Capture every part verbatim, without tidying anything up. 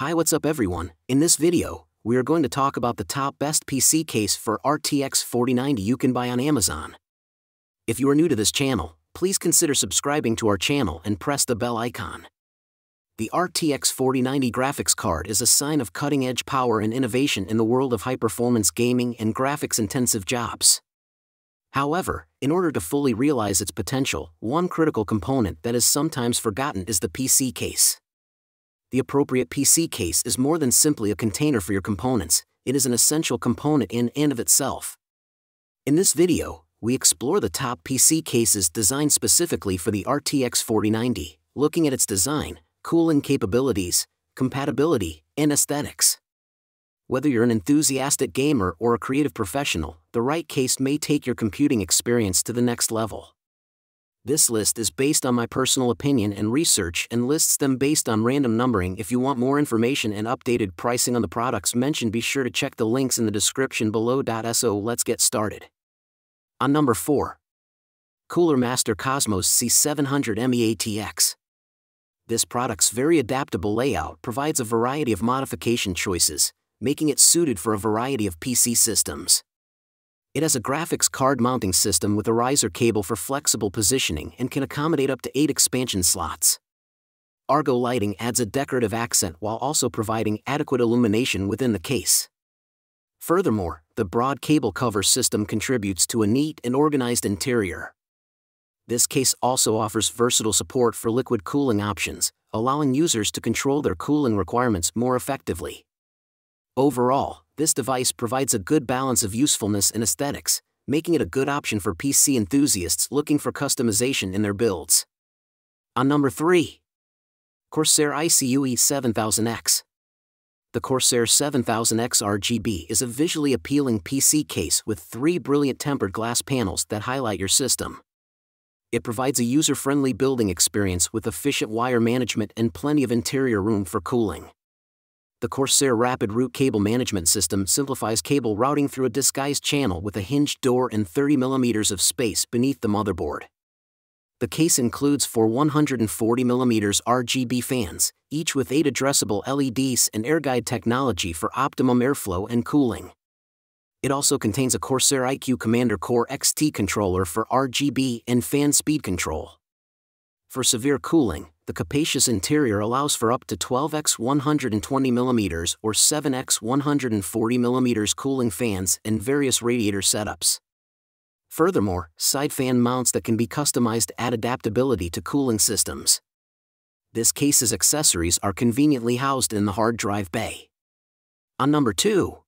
Hi, what's up everyone? In this video, we are going to talk about the top best P C case for R T X forty ninety you can buy on Amazon. If you are new to this channel, please consider subscribing to our channel and press the bell icon. The R T X forty ninety graphics card is a sign of cutting-edge power and innovation in the world of high-performance gaming and graphics-intensive jobs. However, in order to fully realize its potential, one critical component that is sometimes forgotten is the P C case. The appropriate P C case is more than simply a container for your components, it is an essential component in and of itself. In this video, we explore the top P C cases designed specifically for the R T X forty ninety, looking at its design, cooling capabilities, compatibility, and aesthetics. Whether you're an enthusiastic gamer or a creative professional, the right case may take your computing experience to the next level. This list is based on my personal opinion and research and lists them based on random numbering. If you want more information and updated pricing on the products mentioned, be sure to check the links in the description below. So let's get started. On number four. Cooler Master Cosmos C seven hundred M E A T X. This product's very adaptable layout provides a variety of modification choices, making it suited for a variety of P C systems. It has a graphics card mounting system with a riser cable for flexible positioning and can accommodate up to eight expansion slots. Argo lighting adds a decorative accent while also providing adequate illumination within the case. Furthermore, the broad cable cover system contributes to a neat and organized interior. This case also offers versatile support for liquid cooling options, allowing users to control their cooling requirements more effectively. Overall, this device provides a good balance of usefulness and aesthetics, making it a good option for P C enthusiasts looking for customization in their builds. On number three. Corsair iCUE seven thousand X. The Corsair seven thousand X R G B is a visually appealing P C case with three brilliant tempered glass panels that highlight your system. It provides a user-friendly building experience with efficient wire management and plenty of interior room for cooling. The Corsair Rapid Route cable management system simplifies cable routing through a disguised channel with a hinged door and thirty millimeters of space beneath the motherboard. The case includes four one hundred forty millimeter R G B fans, each with eight addressable L E Ds and AirGuide technology for optimum airflow and cooling. It also contains a Corsair iCUE Commander Core X T controller for R G B and fan speed control. For severe cooling, the capacious interior allows for up to twelve by one hundred twenty millimeter or seven by one hundred forty millimeter cooling fans and various radiator setups. Furthermore, side fan mounts that can be customized add adaptability to cooling systems. This case's accessories are conveniently housed in the hard drive bay. On number two.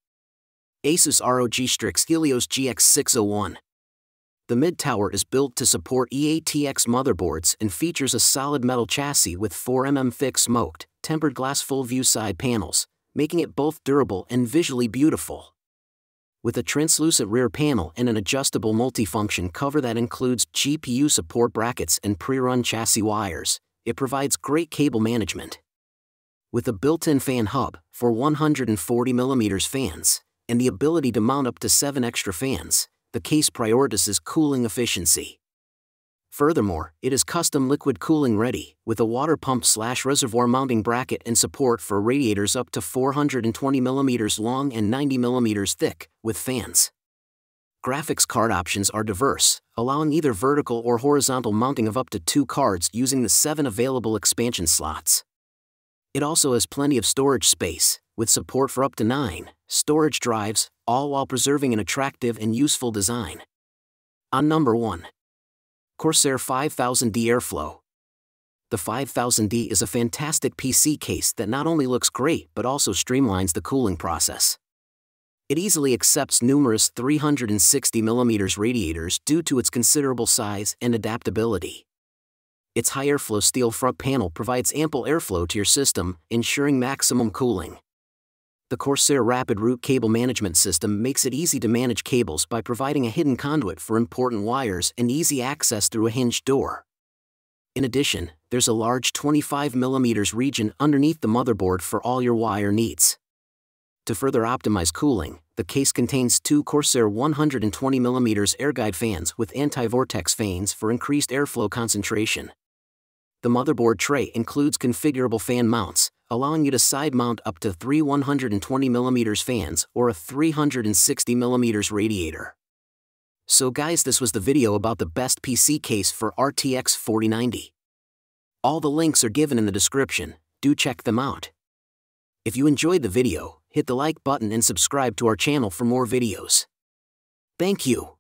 Asus R O G Strix Helios G X six oh one. The mid-tower is built to support E A T X motherboards and features a solid metal chassis with four millimeter thick smoked, tempered glass full-view side panels, making it both durable and visually beautiful. With a translucent rear panel and an adjustable multifunction cover that includes G P U support brackets and pre-run chassis wires, it provides great cable management. With a built-in fan hub for one hundred forty millimeter fans, and the ability to mount up to seven extra fans, the case prioritizes cooling efficiency. Furthermore, it is custom liquid cooling ready, with a water pump slash reservoir mounting bracket and support for radiators up to four hundred twenty millimeters long and ninety millimeters thick, with fans. Graphics card options are diverse, allowing either vertical or horizontal mounting of up to two cards using the seven available expansion slots. It also has plenty of storage space, with support for up to nine storage drives, all while preserving an attractive and useful design. On number one. Corsair five thousand D Airflow. The five thousand D is a fantastic P C case that not only looks great but also streamlines the cooling process. It easily accepts numerous three hundred sixty millimeter radiators due to its considerable size and adaptability. Its high airflow steel front panel provides ample airflow to your system, ensuring maximum cooling. The Corsair Rapid Route cable management system makes it easy to manage cables by providing a hidden conduit for important wires and easy access through a hinged door. In addition, there's a large twenty-five millimeter region underneath the motherboard for all your wire needs. To further optimize cooling, the case contains two Corsair one hundred twenty millimeter AirGuide fans with anti-vortex fans for increased airflow concentration. The motherboard tray includes configurable fan mounts, allowing you to side mount up to three one hundred twenty millimeter fans or a three hundred sixty millimeter radiator. So guys, this was the video about the best P C case for R T X forty ninety. All the links are given in the description, do check them out. If you enjoyed the video, hit the like button and subscribe to our channel for more videos. Thank you.